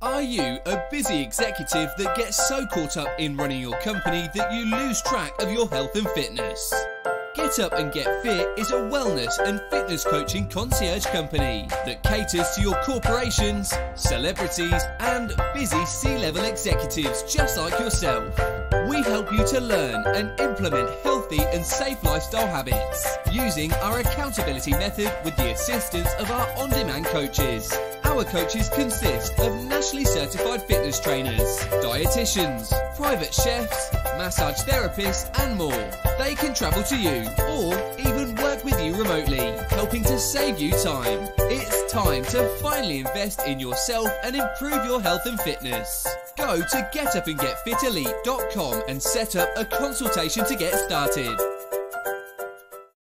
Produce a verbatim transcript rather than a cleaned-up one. Are you a busy executive that gets so caught up in running your company that you lose track of your health and fitness? Get Up and Get Fit is a wellness and fitness coaching concierge company that caters to your corporations, celebrities and busy C-level executives just like yourself. We help you to learn and implement healthy and safe lifestyle habits using our accountability method with the assistance of our on-demand coaches. Our coaches consist of nationally certified fitness trainers, dietitians, private chefs, massage therapists and more. They can travel to you or even work with you remotely, helping to save you time. It's time to finally invest in yourself and improve your health and fitness. Go to get up and get fit elite dot com and set up a consultation to get started.